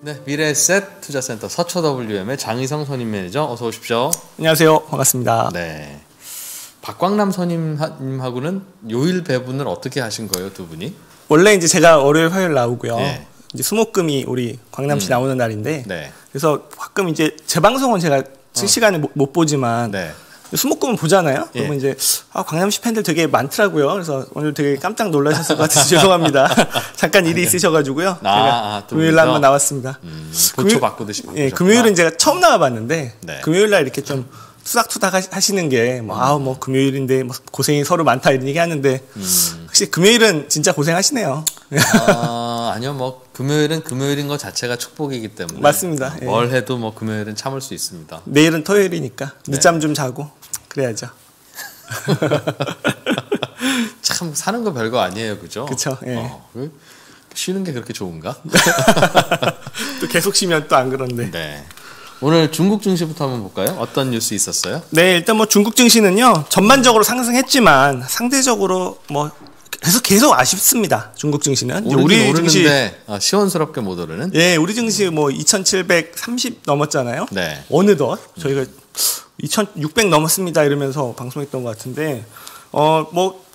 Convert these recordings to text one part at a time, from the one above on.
네, 미래에셋 투자센터 서초WM의 장의성 선임 매니저, 어서 오십시오. 안녕하세요, 반갑습니다. 네, 박광남 선임하고는 요일 배분을 어떻게 하신 거예요, 두 분이? 원래 이제 제가 월요일, 화요일 나오고요. 네. 이제 수목금이 우리 광남시 나오는 날인데, 네. 그래서 가끔 이제 제 방송은 제가 실시간에 못 보지만. 네. 수목금은 보잖아요. 그러면 이제 광남시 팬들 되게 많더라고요. 그래서 오늘 되게 깜짝 놀라셨을 것 같아서 죄송합니다. 잠깐 일이 있으셔가지고요. 금요일 날 한번 나왔습니다. 보초 바꾸듯이. 예, 금요일은 제가 처음 나와봤는데 네. 금요일 날 이렇게 좀 투닥투닥 하시는 게 금요일인데 고생이 서로 많다 이런 얘기 하는데 혹시 금요일은 진짜 고생하시네요. 아니요, 금요일은 금요일인 것 자체가 축복이기 때문에 맞습니다. 뭘 해도 금요일은 참을 수 있습니다. 내일은 토요일이니까 늦잠 좀 자고 그래야죠. 참 사는 거 별거 아니에요, 그죠? 그렇죠. 예. 쉬는 게 그렇게 좋은가? 또 계속 쉬면 또 안 그런데. 네. 오늘 중국 증시부터 한번 볼까요? 어떤 뉴스 있었어요? 네, 일단 중국 증시는요 전반적으로 상승했지만 상대적으로 계속 아쉽습니다. 중국 증시는 우리 증시 시원스럽게 못 오르는. 예, 우리 증시 2,730 넘었잖아요. 네. 어느덧 저희가 2,600 넘었습니다 이러면서 방송했던 것 같은데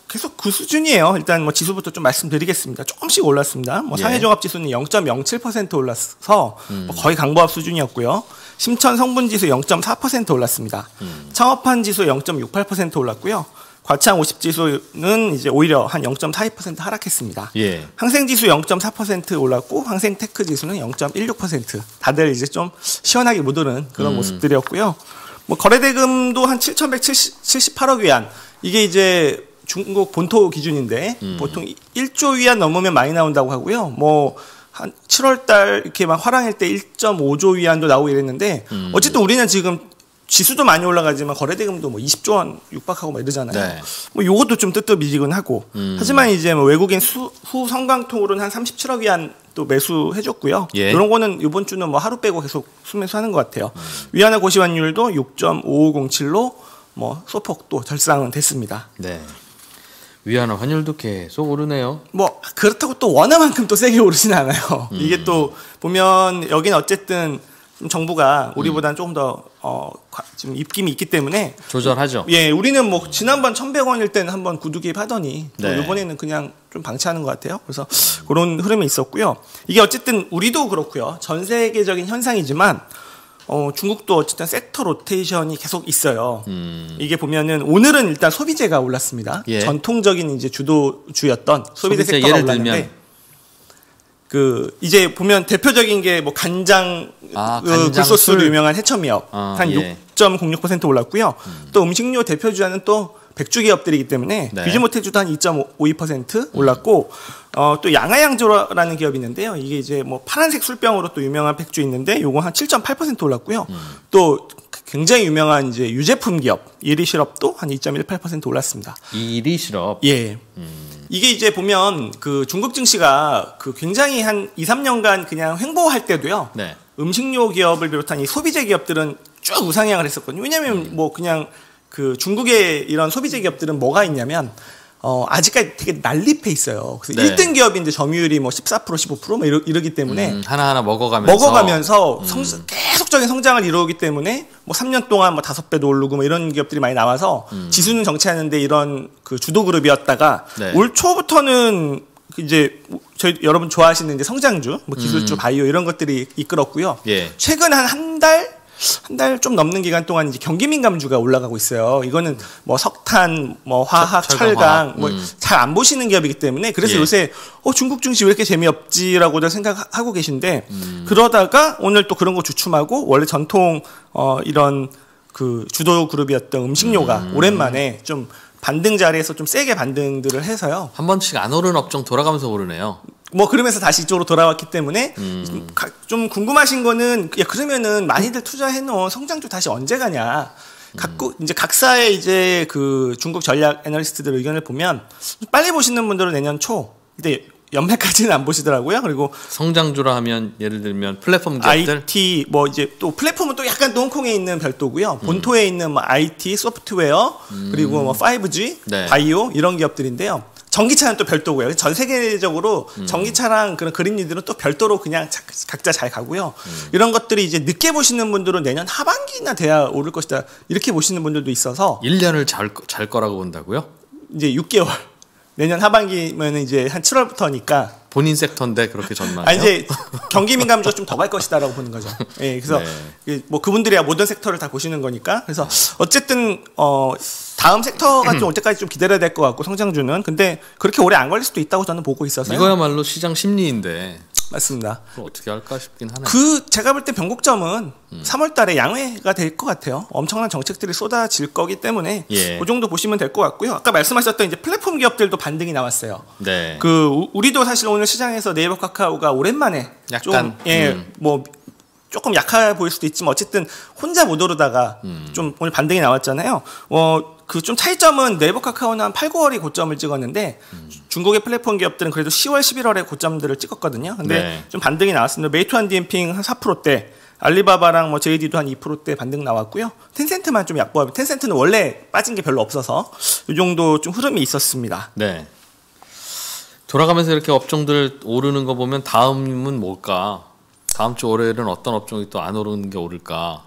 계속 그 수준이에요. 일단 지수부터 좀 말씀드리겠습니다. 조금씩 올랐습니다. 상해종합지수는 0.07% 올라서 거의 강보합 수준이었고요. 심천성분지수 0.4% 올랐습니다. 창업판 지수 0.68% 올랐고요. 과창 50지수는 이제 오히려 한 0.42% 하락했습니다. 예. 항생 지수 0.4% 올랐고 항생 테크 지수는 0.16%. 다들 이제 좀 시원하게 못 오른 그런 모습들이었고요. 거래대금도 한 7,178억 위안. 이게 이제 중국 본토 기준인데 보통 1조 위안 넘으면 많이 나온다고 하고요. 한 7월 달 이렇게 화랑일 때 1.5조 위안도 나오고 이랬는데 어쨌든 우리는 지금 지수도 많이 올라가지만 거래대금도 20조 원 육박하고 이러잖아요. 네. 요것도 좀 뜨뜻미지근 하고. 하지만 이제 외국인 후 성강통으로는 한 37억 위안 또 매수해줬고요. 예. 이런 거는 이번 주는 하루 빼고 계속 순매수하는 것 같아요. 위안화 고시환율도 6.5507로 소폭도 절상은 됐습니다. 네. 위안화 환율도 계속 오르네요. 그렇다고 또 원화만큼 또 세게 오르진 않아요. 이게 또 보면 여긴 어쨌든 정부가 우리보다는 조금 더 지금 입김이 있기 때문에 조절하죠. 예, 우리는 지난번 1,100원일 때는 한번 구두개입 하더니 네. 이번에는 그냥 좀 방치하는 것 같아요. 그래서 그런 흐름이 있었고요. 이게 어쨌든 우리도 그렇고요. 전 세계적인 현상이지만 중국도 어쨌든 섹터 로테이션이 계속 있어요. 이게 보면은 오늘은 일단 소비재가 올랐습니다. 예. 전통적인 이제 주도주였던 소비재 섹터가 올랐는데 들면. 이제 보면 대표적인 게 간장 굴소스로 유명한 해천미역 한 6.06% 올랐고요. 또 음식료 대표주자는 또 백주 기업들이기 때문에 규모 대주도 한 2.52% 올랐고 또 양아양조라는 기업이 있는데요. 이게 이제 파란색 술병으로 또 유명한 백주 있는데 요거 한 7.8% 올랐고요. 또 굉장히 유명한 이제 유제품 기업 예리시럽도 한 2.18% 올랐습니다. 예리시럽. 예. 이게 이제 보면 중국 증시가 굉장히 한 2~3년간 그냥 횡보할 때도요. 네. 음식료 기업을 비롯한 이 소비재 기업들은 쭉 우상향을 했었거든요. 왜냐면 그냥 중국의 이런 소비재 기업들은 뭐가 있냐면 아직까지 되게 난립해 있어요. 그래서 네. 1등 기업인데 점유율이 14%, 15% 이러기 때문에 하나하나 먹어가면서 계속적인 성장을 이루기 때문에 3년 동안 5배도 오르고 이런 기업들이 많이 나와서 지수는 정체하는데 이런 주도 그룹이었다가 네. 올 초부터는 이제 저희 여러분 좋아하시는 이제 성장주, 기술주, 바이오 이런 것들이 이끌었고요. 예. 최근 한 달 좀 넘는 기간 동안 이제 경기 민감주가 올라가고 있어요. 이거는 석탄, 화학, 철강 잘 안 보시는 기업이기 때문에 그래서 예. 요새 중국 증시 왜 이렇게 재미없지라고들 생각하고 계신데 그러다가 오늘 또 그런 거 주춤하고 원래 전통 이런 주도 그룹이었던 음식료가 오랜만에 좀 반등 자리에서 좀 세게 반등들을 해서요. 한 번씩 안 오른 업종 돌아가면서 오르네요. 그러면서 다시 이쪽으로 돌아왔기 때문에 좀 궁금하신 거는 그러면은 많이들 투자해놓은 성장주 다시 언제 가냐? 이제 각사의 이제 중국 전략 애널리스트들 의견을 보면 빨리 보시는 분들은 내년 초. 근데 연말까지는 안 보시더라고요. 그리고 성장주라 하면 예를 들면 플랫폼 기업들, IT 이제 또 플랫폼은 또 약간 또 홍콩에 있는 별도고요. 본토에 있는 IT, 소프트웨어 그리고 5G, 네. 바이오 이런 기업들인데요. 전기차는 또 별도고요. 전 세계적으로 전기차랑 그런 그린리들은 또 별도로 그냥 각자 잘 가고요. 이런 것들이 이제 늦게 보시는 분들은 내년 하반기나 돼야 오를 것이다 이렇게 보시는 분들도 있어서 1년을 잘 거라고 본다고요? 이제 6개월. 내년 하반기면 이제 한 7월부터니까 본인 섹터인데 그렇게 전망해요? 아, 이제 경기 민감도가 좀 더 갈 것이다라고 보는 거죠. 예, 그래서 네. 뭐 그분들이야 모든 섹터를 다 보시는 거니까. 그래서 어쨌든 다음 섹터가 좀 올 때까지 좀 기다려야 될 것 같고 성장주는. 근데 그렇게 오래 안 걸릴 수도 있다고 저는 보고 있어서요. 이거야말로 시장 심리인데. 맞습니다. 어떻게 할까 싶긴 하네요. 그 제가 볼 때 변곡점은 3월달에 양회가 될 것 같아요. 엄청난 정책들이 쏟아질 거기 때문에 예. 그 정도 보시면 될 것 같고요. 아까 말씀하셨던 이제 플랫폼 기업들도 반등이 나왔어요. 네. 그 우리도 사실 오늘 시장에서 네이버, 카카오가 오랜만에 약간 뭐 조금 약해 보일 수도 있지만 어쨌든 혼자 못 오르다가 좀 오늘 반등이 나왔잖아요. 그 좀 차이점은 네이버 카카오는 한 8, 9월이 고점을 찍었는데 중국의 플랫폼 기업들은 그래도 10월, 11월에 고점들을 찍었거든요. 근데 네. 좀 반등이 나왔습니다. 메이투안 디엔핑 한 4%대, 알리바바랑 뭐 JD도 한 2%대 반등 나왔고요. 텐센트만 좀 약보합니다. 텐센트는 원래 빠진 게 별로 없어서 이 정도 좀 흐름이 있었습니다. 네. 돌아가면서 이렇게 업종들 오르는 거 보면 다음은 뭘까? 다음 주 월요일은 어떤 업종이 또 안 오르는 게 오를까?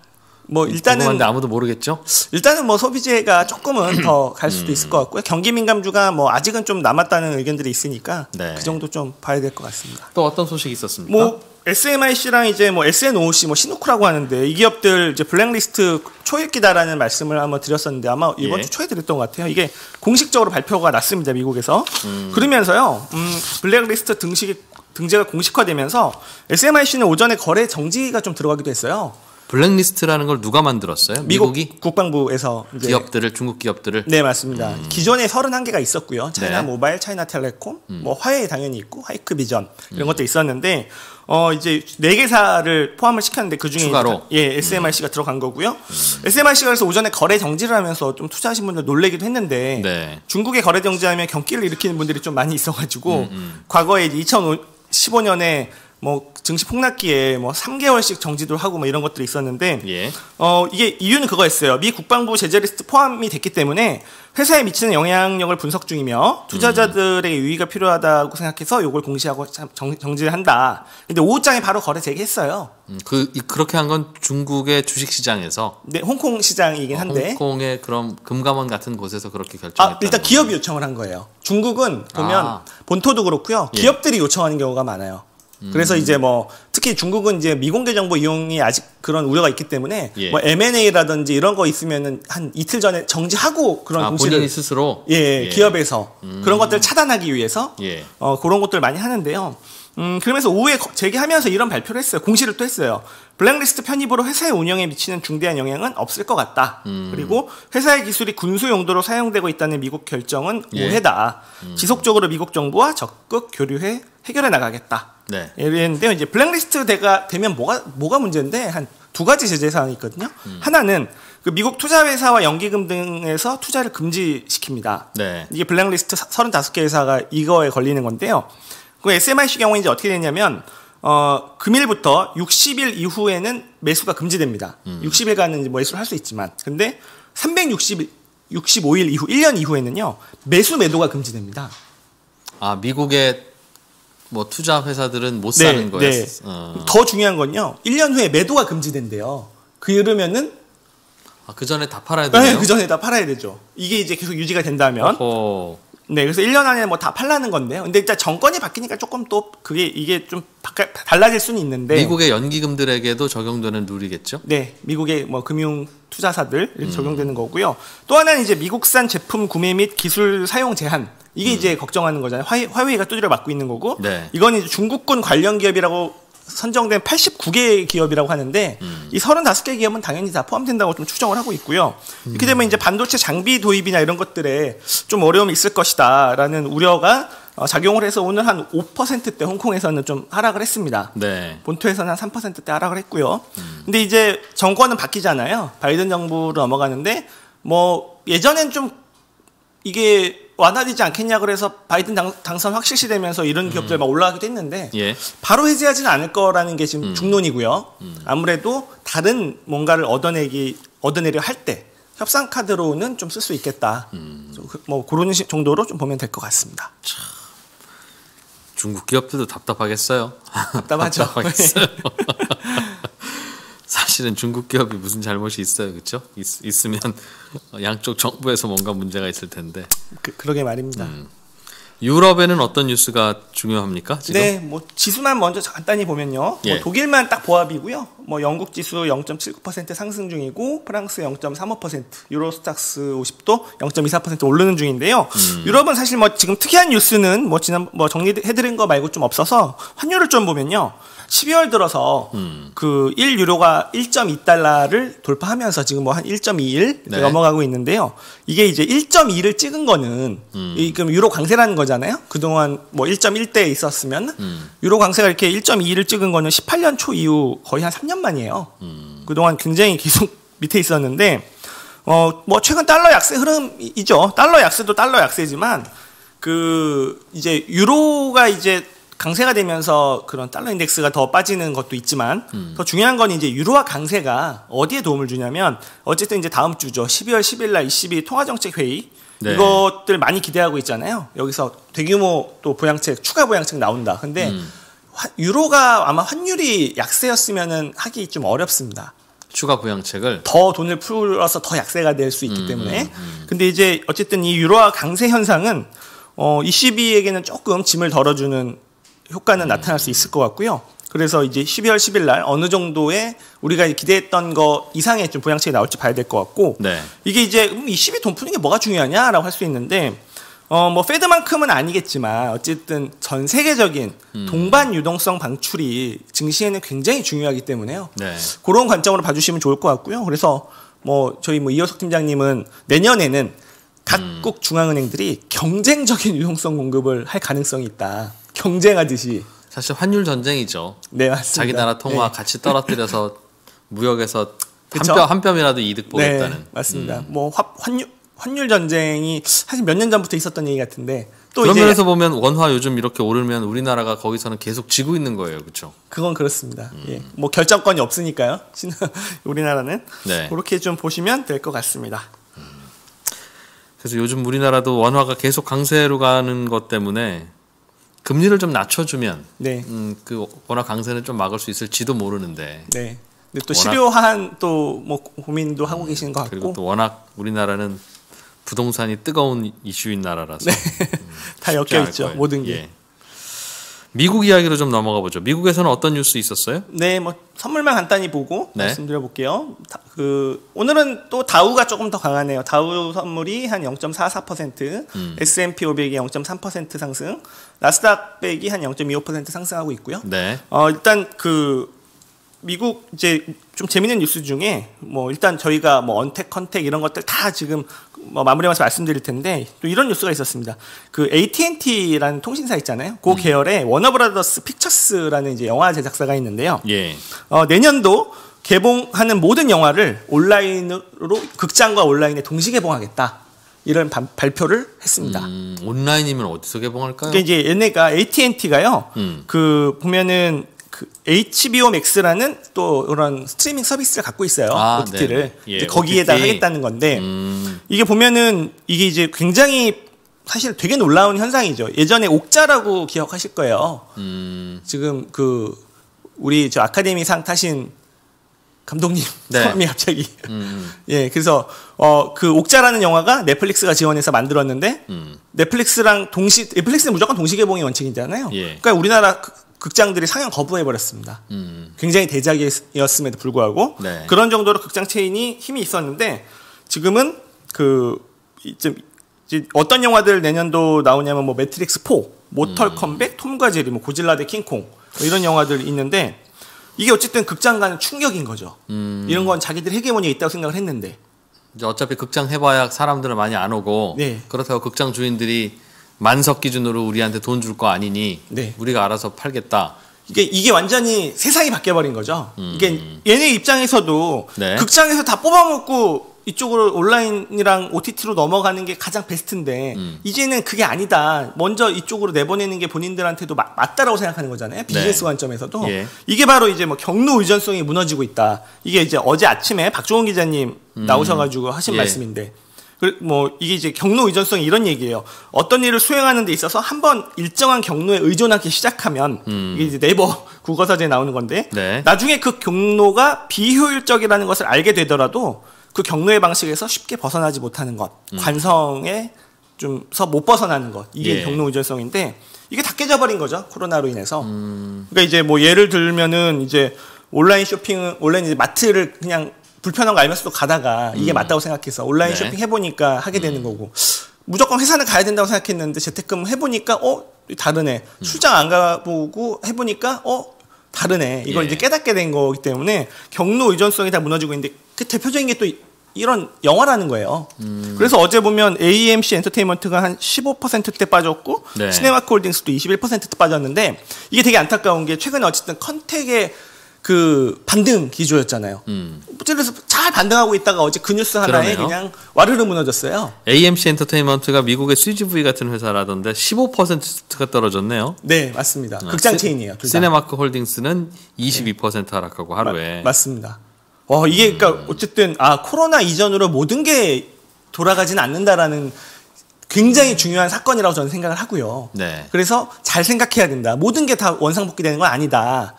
뭐 일단은 아무도 모르겠죠. 일단은 뭐 소비재가 조금은 더 갈 수도 있을 것 같고요. 경기 민감주가 뭐 아직은 좀 남았다는 의견들이 있으니까 네. 그 정도 좀 봐야 될 것 같습니다. 또 어떤 소식이 있었습니까? 뭐 SMIC랑 이제 뭐 SNOC, 뭐 시노크라고 하는데 이 기업들 이제 블랙리스트 초읽기다라는 말씀을 한번 드렸었는데 아마 이번 주 초에 드렸던 것 같아요. 이게 공식적으로 발표가 났습니다, 미국에서. 그러면서요, 블랙리스트 등재가 공식화되면서 SMIC는 오전에 거래 정지가 좀 들어가기도 했어요. 블랙리스트라는 걸 누가 만들었어요? 미국이? 국방부에서 이제 기업들을, 중국 기업들을. 네, 맞습니다. 기존에 31개가 있었고요. 차이나 네. 모바일, 차이나 텔레콤, 뭐 화웨이 당연히 있고, 하이크 비전 이런 것도 있었는데 이제 4개사를 포함을 시켰는데 그중에 추가로 예, SMIC가 들어간 거고요. SMIC가 그래서 오전에 거래 정지를 하면서 좀 투자하신 분들 놀래기도 했는데 네. 중국의 거래 정지하면 경기를 일으키는 분들이 좀 많이 있어 가지고 과거에 2015년에 뭐 증시 폭락기에 뭐 3개월씩 정지도 하고 뭐 이런 것들이 있었는데 예. 이게 이유는 그거였어요. 미 국방부 제재 리스트 포함이 됐기 때문에 회사에 미치는 영향력을 분석 중이며 투자자들에게 유의가 필요하다고 생각해서 이걸 공시하고 정지를 한다. 근데 오후장에 바로 거래 재개했어요. 그렇게 한 건 중국의 주식시장에서 네, 홍콩 시장이긴 한데 홍콩의 그럼 금감원 같은 곳에서 그렇게 결정했다. 아, 일단 기업이 요청을 한 거예요. 중국은 보면 본토도 그렇고요. 예. 기업들이 요청하는 경우가 많아요. 그래서 이제 뭐 특히 중국은 이제 미공개 정보 이용이 아직 그런 우려가 있기 때문에 예. 뭐 M&A라든지 이런 거 있으면은 한 이틀 전에 정지하고 그런 공시를 본인이 스스로 예, 예. 기업에서 그런 것들을 차단하기 위해서 예. 그런 것들 많이 하는데요. 그러면서 오후에 재개하면서 이런 발표를 했어요. 공시를 또 했어요. 블랙리스트 편입으로 회사의 운영에 미치는 중대한 영향은 없을 것 같다. 그리고 회사의 기술이 군수 용도로 사용되고 있다는 미국 결정은 오해다. 예. 지속적으로 미국 정부와 적극 교류해 해결해 나가겠다. 네. 그런데 이제 블랙리스트가 되면 뭐가 문제인데 한 2가지 제재 사항이 있거든요. 하나는 그 미국 투자회사와 연기금 등에서 투자를 금지시킵니다. 네. 이게 블랙리스트 35개 회사가 이거에 걸리는 건데요. 그 SMIC 경우에 이제 어떻게 되냐면 금일부터 60일 이후에는 매수가 금지됩니다. 60일간은 매수를 할 수 있지만 근데 365일 이후 1년 이후에는요 매수 매도가 금지됩니다. 아 미국의 뭐 투자 회사들은 못 사는 네, 거예요. 네. 더 중요한 건요. 1년 후에 매도가 금지된대요. 그러면은 아, 그 전에 다 팔아야 돼요. 네, 그 전에 다 팔아야 되죠. 이게 이제 계속 유지가 된다면. 어허. 네, 그래서 1년 안에 뭐 다 팔라는 건데요. 근데 일단 정권이 바뀌니까 조금 또 이게 좀 달라질 수는 있는데 미국의 연기금들에게도 적용되는 룰이겠죠? 네, 미국의 뭐 금융 투자사들 적용되는 거고요. 또 하나는 이제 미국산 제품 구매 및 기술 사용 제한. 이게 이제 걱정하는 거잖아요. 화웨이가 두드려 맞고 있는 거고 네. 이건 이제 중국군 관련 기업이라고 선정된 89개 기업이라고 하는데 이 35개 기업은 당연히 다 포함된다고 좀 추정을 하고 있고요. 이렇게 되면 이제 반도체 장비 도입이나 이런 것들에 좀 어려움이 있을 것이다라는 우려가 작용을 해서 오늘 한 5%대 홍콩에서는 좀 하락을 했습니다. 네. 본토에서는 한 3%대 하락을 했고요. 근데 이제 정권은 바뀌잖아요. 바이든 정부로 넘어가는데 뭐 예전엔 좀 이게 완화되지 않겠냐 그래서 바이든 당선 확실시되면서 이런 기업들 막 올라가기도 했는데 예. 바로 해제하지는 않을 거라는 게 지금 중론이고요. 아무래도 다른 뭔가를 얻어내려 할 때 협상 카드로는 좀 쓸 수 있겠다. 뭐 그런 정도로 좀 보면 될 것 같습니다. 참, 중국 기업들도 답답하겠어요. 답답하죠. 답답하겠어요. 사실은 중국 기업이 무슨 잘못이 있어요, 그렇죠? 있으면 양쪽 정부에서 뭔가 문제가 있을 텐데. 그러게 말입니다. 유럽에는 어떤 뉴스가 중요합니까? 지금? 네, 뭐 지수만 먼저 간단히 보면요. 예. 뭐 독일만 딱 보합이고요. 뭐 영국 지수 0.79% 상승 중이고, 프랑스 0.35%, 유로스탁스 50도 0.24% 오르는 중인데요. 유럽은 사실 뭐 지금 특이한 뉴스는 뭐 지난 뭐 정리해드린 거 말고 좀 없어서 환율을 좀 보면요. 12월 들어서 그 1유로가 1.2달러를 돌파하면서 지금 뭐 한 1.21 네. 넘어가고 있는데요. 이게 이제 1.2를 찍은 거는 지금 유로 강세라는 거잖아요. 그동안 뭐 1.1대에 있었으면 유로 강세가 이렇게 1.2를 찍은 거는 18년 초 이후 거의 한 3년 만이에요. 그동안 굉장히 계속 밑에 있었는데 뭐 최근 달러 약세 흐름이죠. 달러 약세도 달러 약세지만 그 이제 유로가 이제 강세가 되면서 그런 달러 인덱스가 더 빠지는 것도 있지만 더 중요한 건 이제 유로화 강세가 어디에 도움을 주냐면 어쨌든 이제 다음 주죠. 12월 10일 날 ECB 통화정책회의 네. 이것들 많이 기대하고 있잖아요. 여기서 대규모 또 보양책, 추가 보양책 나온다. 근데 유로가 아마 환율이 약세였으면은 하기 좀 어렵습니다. 추가 보양책을 더 돈을 풀어서 더 약세가 될 수 있기 때문에. 근데 이제 어쨌든 이 유로화 강세 현상은 ECB에게는 조금 짐을 덜어주는 효과는 나타날 수 있을 것 같고요. 그래서 이제 12월 10일 날 어느 정도의 우리가 기대했던 거 이상의 좀 보양책이 나올지 봐야 될 것 같고 네. 이게 이제 ECB 돈 푸는 게 뭐가 중요하냐라고 할 수 있는데 뭐 페드만큼은 아니겠지만 어쨌든 전 세계적인 동반 유동성 방출이 증시에는 굉장히 중요하기 때문에요. 네. 그런 관점으로 봐주시면 좋을 것 같고요. 그래서 뭐 저희 뭐 이효석 팀장님은 내년에는 각국 중앙은행들이 경쟁적인 유동성 공급을 할 가능성이 있다. 경쟁하듯이. 사실 환율 전쟁이죠. 네, 맞습니다. 자기 나라 통화 네. 같이 떨어뜨려서 무역에서 한 뼘이라도 이득 보겠다는. 네, 맞습니다. 뭐 환율 전쟁이 사실 몇 년 전부터 있었던 얘기 같은데 또 그런 이제 면에서 보면 원화 요즘 이렇게 오르면 우리나라가 거기서는 계속 지고 있는 거예요, 그렇죠? 그건 그렇습니다. 예, 뭐 결정권이 없으니까요. 우리나라는 네. 그렇게 좀 보시면 될 것 같습니다. 그래서 요즘 우리나라도 원화가 계속 강세로 가는 것 때문에 금리를 좀 낮춰주면 네. 그 워낙 강세는 좀 막을 수 있을지도 모르는데 네. 근데 또 실효한 또 뭐 고민도 하고 계신 것 같고 그리고 또 워낙 우리나라는 부동산이 뜨거운 이슈인 나라라서 네. 다 엮여있죠 모든 게. 예. 미국 이야기로 좀 넘어가 보죠. 미국에서는 어떤 뉴스 있었어요? 네, 뭐 선물만 간단히 보고 네. 말씀드려볼게요. 그 오늘은 또 다우가 조금 더 강하네요. 다우 선물이 한 0.44%, S&P 500이 0.3% 상승, 나스닥 100이 한 0.25% 상승하고 있고요. 네. 일단 그 미국 이제 좀 재밌는 뉴스 중에 뭐 일단 저희가 뭐 언택, 컨택 이런 것들 다 지금 뭐 마무리하면서 말씀드릴 텐데 또 이런 뉴스가 있었습니다. 그 AT&T라는 통신사 있잖아요. 그 계열의 워너브라더스 픽처스라는 이제 영화 제작사가 있는데요. 예. 내년도 개봉하는 모든 영화를 온라인으로 극장과 온라인에 동시 개봉하겠다. 이런 발표를 했습니다. 온라인이면 어디서 개봉할까요? 그러니까 이제 얘네가 AT&T가요. 그 보면은 그 HBO Max라는 또 이런 스트리밍 서비스를 갖고 있어요. OTT를. 예, 이제 거기에다가 OTT. 하겠다는 건데 이게 보면은 이게 이제 굉장히 사실 되게 놀라운 현상이죠. 예전에 옥자라고 기억하실 거예요. 지금 그 우리 저 아카데미상 타신 감독님 네. 성함이 갑자기 예 그래서 그 옥자라는 영화가 넷플릭스가 지원해서 만들었는데 넷플릭스랑 넷플릭스는 무조건 동시 개봉의 원칙이잖아요. 예. 그러니까 우리나라 극장들이 상영 거부해버렸습니다. 굉장히 대작이었음에도 불구하고 네. 그런 정도로 극장 체인이 힘이 있었는데 지금은 그 이제 어떤 영화들 내년도 나오냐면 뭐 매트릭스 4, 모털 컴백, 톰과 제리, 뭐 고질라 대 킹콩 뭐 이런 영화들 있는데 이게 어쨌든 극장 가는 충격인 거죠. 이런 건 자기들 헤게모니에 있다고 생각을 했는데 이제 어차피 극장 해봐야 사람들은 많이 안 오고 네. 그렇다고 극장 주인들이 만석 기준으로 우리한테 돈 줄 거 아니니 네. 우리가 알아서 팔겠다. 이게 완전히 세상이 바뀌어버린 거죠. 이게 얘네 입장에서도 네. 극장에서 다 뽑아먹고 이쪽으로 온라인이랑 OTT로 넘어가는 게 가장 베스트인데 이제는 그게 아니다. 먼저 이쪽으로 내보내는 게 본인들한테도 맞다라고 생각하는 거잖아요. 비즈니스 네. 관점에서도. 예. 이게 바로 이제 뭐 경로의존성이 무너지고 있다. 이게 이제 어제 아침에 박종원 기자님 나오셔가지고 하신 예. 말씀인데 뭐 이게 이제 경로의존성이 이런 얘기예요. 어떤 일을 수행하는 데 있어서 한번 일정한 경로에 의존하기 시작하면 이게 이제 네이버 국어사전에 나오는 건데 네. 나중에 그 경로가 비효율적이라는 것을 알게 되더라도 그 경로의 방식에서 쉽게 벗어나지 못하는 것, 관성에 좀서 못 벗어나는 것, 이게 예. 경로의존성인데 이게 다 깨져버린 거죠 코로나로 인해서. 그러니까 이제 뭐 예를 들면은 이제 온라인 쇼핑, 온라인 이제 마트를 그냥 불편한 거 알면서도 가다가 이게 맞다고 생각해서 온라인 네. 쇼핑 해보니까 하게 되는 거고 무조건 회사는 가야 된다고 생각했는데 재택근무 해보니까 다르네, 출장 안 가보고 해보니까 다르네, 이걸 예. 이제 깨닫게 된 거기 때문에 경로의존성이 다 무너지고 있는데 그 대표적인 게 또 이런 영화라는 거예요. 그래서 어제 보면 AMC 엔터테인먼트가 한 15%대 빠졌고 네. 시네마코홀딩스도 21%대 빠졌는데 이게 되게 안타까운 게 최근에 어쨌든 컨택의 그 반등 기조였잖아요. 그래서 잘 반등하고 있다가 어제 그 뉴스 하나에 그러네요. 그냥 와르르 무너졌어요. AMC 엔터테인먼트가 미국의 CGV 같은 회사라던데 15%가 떨어졌네요. 네, 맞습니다. 극장 체인이에요. 시네마크 홀딩스는 22% 네. 하락하고 하루에. 맞습니다. 와, 이게 그러니까 어쨌든 코로나 이전으로 모든 게 돌아가진 않는다라는 굉장히 중요한 사건이라고 저는 생각을 하고요. 네. 그래서 잘 생각해야 된다. 모든 게 다 원상복귀되는 건 아니다.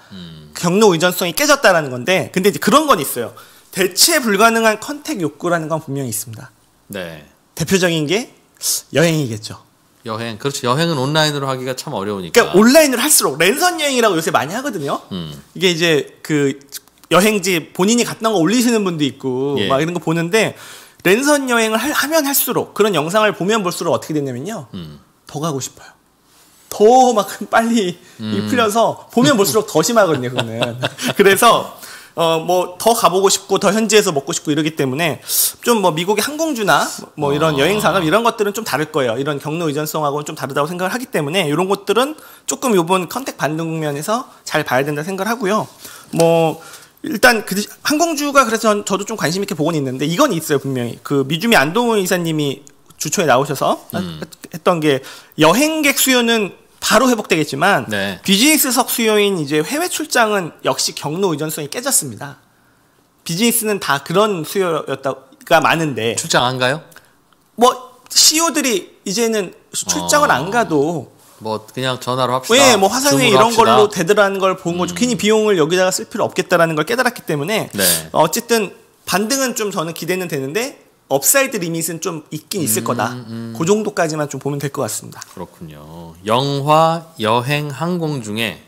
경로 의존성이 깨졌다라는 건데, 근데 이제 그런 건 있어요. 대체 불가능한 컨택 욕구라는 건 분명히 있습니다. 네. 대표적인 게 여행이겠죠. 여행, 그렇죠. 여행은 온라인으로 하기가 참 어려우니까. 그러니까 온라인으로 할수록 랜선 여행이라고 요새 많이 하거든요. 이게 이제 그 여행지 본인이 갔던 거 올리시는 분도 있고 예. 막 이런 거 보는데 랜선 여행을 하면 할수록 그런 영상을 보면 볼수록 어떻게 되냐면요. 더 가고 싶어요. 더 막 빨리 풀려서 보면 볼수록 더 심하거든요, 그거는. 그래서 뭐 더 가보고 싶고 더 현지에서 먹고 싶고 이러기 때문에 좀 뭐 미국의 항공주나 뭐 이런 여행 산업 이런 것들은 좀 다를 거예요. 이런 경로 의존성하고는 좀 다르다고 생각을 하기 때문에 이런 것들은 조금 요번 컨택 반등 면에서 잘 봐야 된다 생각을 하고요. 뭐 일단 그 항공주가 그래서 저도 좀 관심 있게 보고는 있는데 이건 있어요, 분명히. 그 미주미 안동훈 이사님이 주초에 나오셔서 했던 게 여행객 수요는 바로 회복되겠지만 네. 비즈니스석 수요인 이제 해외 출장은 역시 경로 의존성이 깨졌습니다. 비즈니스는 다 그런 수요였다가 많은데 출장 안 가요? 뭐 CEO들이 이제는 출장을 안 가도 뭐 그냥 전화로 합시다. 예, 뭐 화상회의 이런 합시다. 걸로 되더라는 걸 본 거죠. 괜히 비용을 여기다가 쓸 필요 없겠다라는 걸 깨달았기 때문에 네. 어쨌든 반등은 좀 저는 기대는 되는데 업사이드 리밋은 좀 있긴 있을 거다. 그 정도까지만 좀 보면 될 것 같습니다. 그렇군요. 영화, 여행, 항공 중에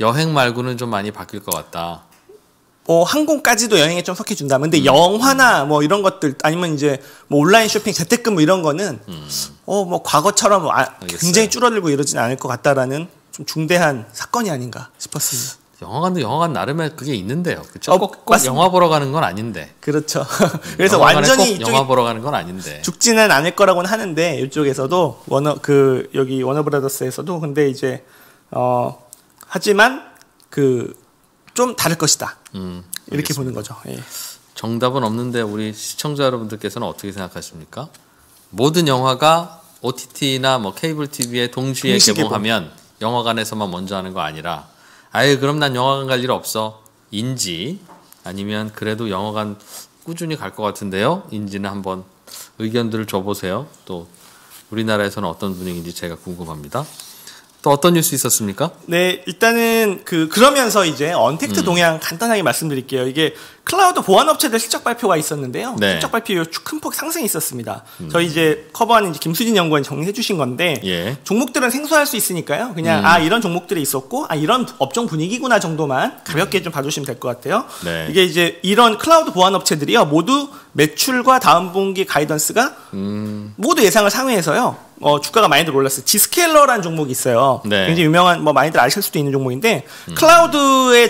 여행 말고는 좀 많이 바뀔 것 같다. 항공까지도 여행에 좀 섞여준다. 근데 영화나 뭐 이런 것들 아니면 이제 뭐 온라인 쇼핑, 재택근무 이런 거는 뭐 과거처럼 굉장히 줄어들고 이러진 않을 것 같다라는 좀 중대한 사건이 아닌가 싶었습니다. 영화관도 영화관 나름에 그게 있는데요, 그렇죠? 꼭 영화 보러 가는 건 아닌데. 그렇죠. 그래서 완전히 꼭 영화 보러 가는 건 아닌데. 죽지는 않을 거라고는 하는데 이쪽에서도 여기 워너브라더스에서도 근데 이제 하지만 그 좀 다를 것이다. 이렇게 알겠습니다. 보는 거죠. 예. 정답은 없는데 우리 시청자 여러분들께서는 어떻게 생각하십니까? 모든 영화가 OTT나 뭐 케이블 TV에 동시에 개봉하면 영화관에서만 먼저 하는 거 아니라. 아예 그럼 난 영화관 갈 일 없어 인지 아니면 그래도 영화관 꾸준히 갈 것 같은데요 인지는 한번 의견들을 줘보세요. 또 우리나라에서는 어떤 분위기인지 제가 궁금합니다. 또 어떤 뉴스 있었습니까? 네, 일단은 그러면서 이제 언택트 동향 간단하게 말씀드릴게요. 이게 클라우드 보안업체들 실적 발표가 있었는데요. 네. 실적 발표 큰 폭 상승이 있었습니다. 저희 이제 커버하는 이제 김수진 연구원이 정리해 주신 건데 예. 종목들은 생소할 수 있으니까요. 그냥 이런 종목들이 있었고 이런 업종 분위기구나 정도만 가볍게 좀 봐주시면 될 것 같아요. 네. 이게 이제 이런 클라우드 보안업체들이요. 모두 매출과 다음 분기 가이던스가 모두 예상을 상회해서요. 주가가 많이들 올랐어요. 지스케일러라는 종목이 있어요. 네. 굉장히 유명한, 뭐 많이들 아실 수도 있는 종목인데 클라우드의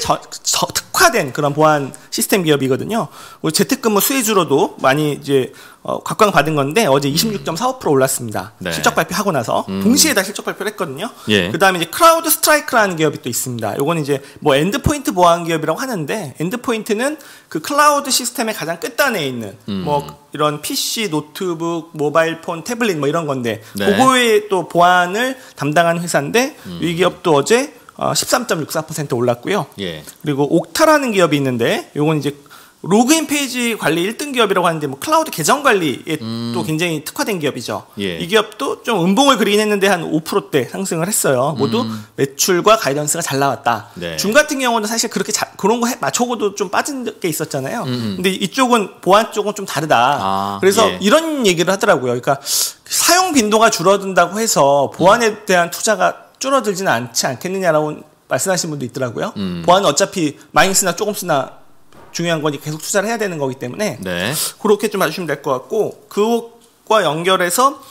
특화된 그런 보안 시스템 기업이거든요. 우리 재택근무 수혜주로도 많이 이제 각광받은 건데 어제 26.45% 올랐습니다. 네. 실적 발표하고 나서 동시에 다 실적 발표를 했거든요. 예. 그다음에 이제 크라우드 스트라이크라는 기업이 또 있습니다. 요건 이제 뭐 엔드포인트 보안 기업이라고 하는데 엔드포인트는 그 클라우드 시스템의 가장 끝단에 있는 뭐 이런 PC, 노트북, 모바일폰, 태블릿 뭐 이런 건데 네. 그거의 또 보안을 담당한 회사인데 이 기업도 어제 13.64% 올랐고요. 예. 그리고 옥타라는 기업이 있는데 요건 이제 로그인 페이지 관리 1등 기업이라고 하는데 뭐 클라우드 계정 관리에 또 굉장히 특화된 기업이죠. 예. 이 기업도 좀 음봉을 그리긴 했는데 한 5%대 상승을 했어요. 모두 매출과 가이던스가 잘 나왔다. 네. 줌 같은 경우는 사실 그렇게 그런 거 맞춰고도 좀 빠진 게 있었잖아요. 근데 이쪽은 보안 쪽은 좀 다르다. 아, 그래서 예. 이런 얘기를 하더라고요. 그러니까 사용 빈도가 줄어든다고 해서 보안에 대한 투자가 줄어들지는 않지 않겠느냐라고 말씀하신 분도 있더라고요. 보안은 어차피 많이 쓰나 조금 쓰나 중요한 거니 계속 투자를 해야 되는 거기 때문에 네. 그렇게 좀 봐주시면 될 것 같고 그것과 연결해서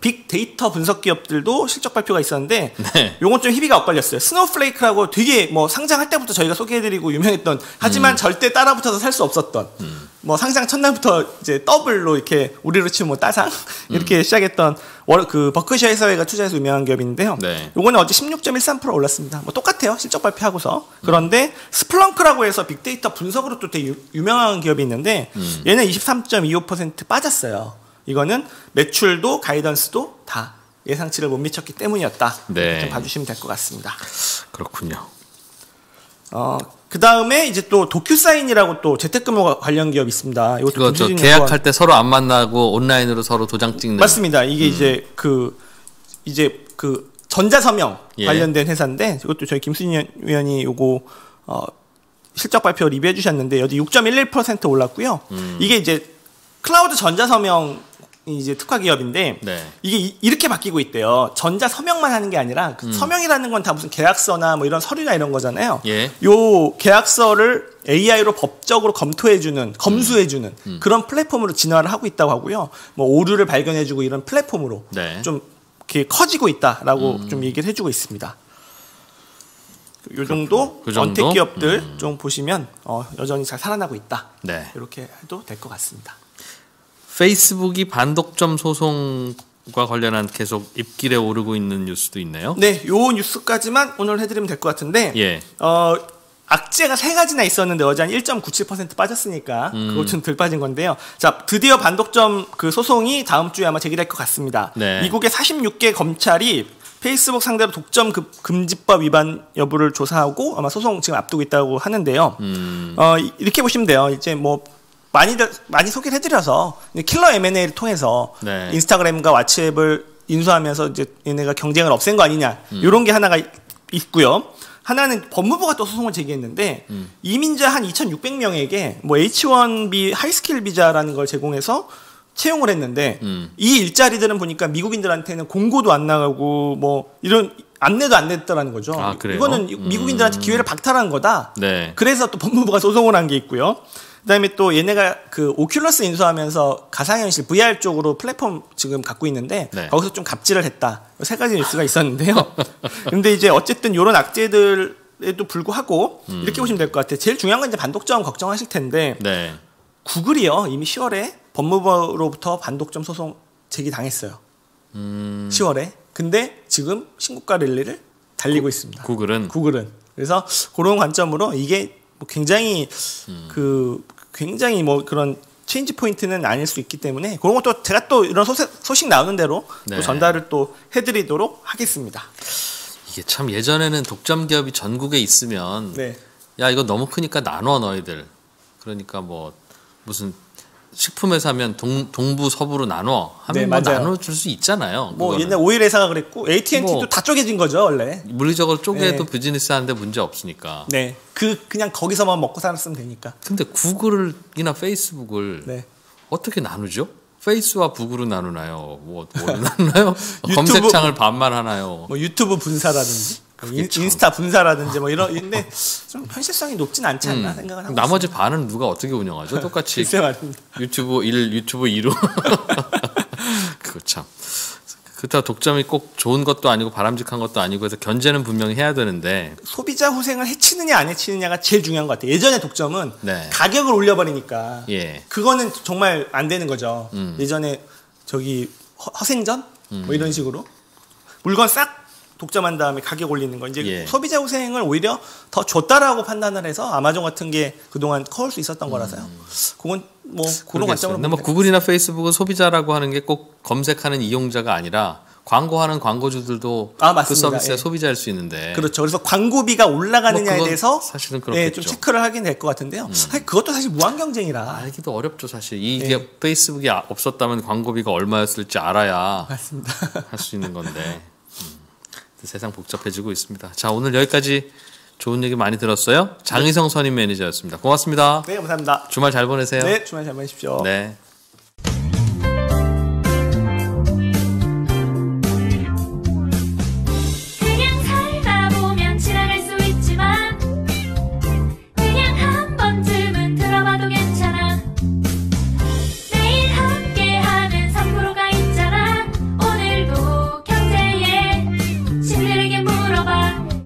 빅데이터 분석 기업들도 실적 발표가 있었는데 네. 요건 좀 희비가 엇갈렸어요. 스노우플레이크라고 되게 뭐 상장할 때부터 저희가 소개해드리고 유명했던 하지만 절대 따라붙어서 살 수 없었던 뭐 상장 첫날부터 이제 더블로 이렇게 우리로 치면 뭐 따상 이렇게 시작했던 그 버크셔 해서웨이가 투자해서 유명한 기업인데요. 네. 요거는 어제 16.13% 올랐습니다. 뭐 똑같아요. 실적 발표하고서. 그런데 스플렁크라고 해서 빅데이터 분석으로 또 되게 유명한 기업이 있는데 얘는 23.25% 빠졌어요. 이거는 매출도 가이던스도 다 예상치를 못 미쳤기 때문이었다. 네. 좀 봐주시면 될 것 같습니다. 그렇군요. 그 다음에 이제 또 도큐사인이라고 또 재택근무 관련 기업이 있습니다. 이것도 그렇죠. 계약할 때 서로 안 만나고 온라인으로 서로 도장 찍는. 맞습니다. 이게 이제 그 전자서명 예. 관련된 회사인데 이것도 저희 김순희 위원이 요거 실적 발표 리뷰해 주셨는데 여기 6.11% 올랐고요. 이게 이제 클라우드 전자서명 이제 특화 기업인데 네. 이게 이렇게 바뀌고 있대요. 전자 서명만 하는 게 아니라 그 서명이라는 건 다 무슨 계약서나 뭐 이런 서류나 이런 거잖아요. 예. 요 계약서를 AI로 법적으로 검토해주는 검수해주는 그런 플랫폼으로 진화를 하고 있다고 하고요. 뭐 오류를 발견해주고 이런 플랫폼으로 네. 좀 이렇게 커지고 있다라고 좀 얘기를 해주고 있습니다. 요 정도 언택 기업들 좀 보시면 여전히 잘 살아나고 있다. 네. 이렇게 해도 될 것 같습니다. 페이스북이 반독점 소송과 관련한 계속 입길에 오르고 있는 뉴스도 있네요. 네, 요 뉴스까지만 오늘 해드리면 될 것 같은데 예. 악재가 세 가지나 있었는데 어제 한 1.97% 빠졌으니까 그것 좀 덜 빠진 건데요. 자, 드디어 반독점 그 소송이 다음 주에 아마 제기될 것 같습니다. 네. 미국의 46개 검찰이 페이스북 상대로 독점 금지법 위반 여부를 조사하고 아마 소송 지금 앞두고 있다고 하는데요. 이렇게 보시면 돼요. 이제 뭐 많이 소개를 해드려서 킬러 M&A를 통해서 네. 인스타그램과 왓츠앱을 인수하면서 이제 얘네가 경쟁을 없앤 거 아니냐 이런 게 하나가 있고요. 하나는 법무부가 또 소송을 제기했는데 이민자 한 2,600명에게 뭐 H-1B 하이스킬 비자라는 걸 제공해서 채용을 했는데 이 일자리들은 보니까 미국인들한테는 공고도 안 나가고 뭐 이런 안내도 안 냈더라는 거죠. 아, 이거는 미국인들한테 기회를 박탈한 거다. 네. 그래서 또 법무부가 소송을 한 게 있고요. 그다음에 또 얘네가 그 오큘러스 인수하면서 가상현실 VR 쪽으로 플랫폼 지금 갖고 있는데 네. 거기서 좀 갑질을 했다. 세 가지 뉴스가 있었는데요. 근데 이제 어쨌든 이런 악재들에도 불구하고 이렇게 보시면 될 것 같아요. 제일 중요한 건 이제 반독점 걱정하실 텐데 네. 구글이요 이미 10월에 법무부로부터 반독점 소송 제기당했어요. 10월에. 근데 지금 신고가 랠리를 달리고 있습니다. 구글은. 그래서 그런 관점으로 이게 뭐 굉장히 굉장히 뭐 그런 체인지 포인트는 아닐 수 있기 때문에 그런 것도 제가 또 이런 소식 나오는 대로 네. 또 전달을 또 해드리도록 하겠습니다. 이게 참 예전에는 독점 기업이 전국에 있으면 네. 야 이거 너무 크니까 나눠 너희들. 그러니까 뭐 무슨 식품회사면 동부 서부로 나눠 하면 네, 뭐 나눠줄 수 있잖아요. 뭐 그거는. 옛날 오일회사가 그랬고 AT&T도 뭐 다 쪼개진 거죠 원래. 물리적으로 쪼개도 네. 비즈니스 하는데 문제 없으니까. 네, 그냥 거기서만 먹고 살았으면 되니까. 근데 구글이나 페이스북을 네. 어떻게 나누죠? 페이스와 북으로 나누나요? 뭐 나누나요? 검색창을 반만 하나요? 뭐 유튜브 분사라든지. 인스타 분사라든지 뭐 이런 인데 좀 현실성이 높진 않지 않나 생각을 하고 나머지 있습니다. 반은 누가 어떻게 운영하죠? 똑같이 유튜브 1, 유튜브 2로 그거 참 그렇다고 독점이 꼭 좋은 것도 아니고 바람직한 것도 아니고 해서 견제는 분명히 해야 되는데 소비자 후생을 해치느냐 안 해치느냐가 제일 중요한 것 같아요. 예전에 독점은 네. 가격을 올려버리니까 예. 그거는 정말 안 되는 거죠. 예전에 저기 허생전 뭐 이런 식으로 물건 싹 독점한 다음에 가격 올리는 거 이제 예. 소비자 후생을 오히려 더 줬다라고 판단을 해서 아마존 같은 게 그동안 커올 수 있었던 거라서요. 그건 뭐 그런 관점으로 근데 뭐 구글이나 페이스북은 소비자라고 하는 게 꼭 검색하는 이용자가 아니라 광고하는 광고주들도 아, 그 서비스의 예. 소비자일 수 있는데 그렇죠. 그래서 광고비가 올라가느냐에 대해서 사실은 예, 좀 체크를 하긴 될 것 같은데요. 사실 그것도 사실 무한 경쟁이라 알기도 어렵죠. 사실 이게 예. 페이스북이 없었다면 광고비가 얼마였을지 알아야 맞습니다. 할 수 있는 건데. 세상 복잡해지고 있습니다. 자, 오늘 여기까지 좋은 얘기 많이 들었어요. 장희성 선임 매니저였습니다. 고맙습니다. 네, 감사합니다. 주말 잘 보내세요. 네, 주말 잘 보내십시오. 네.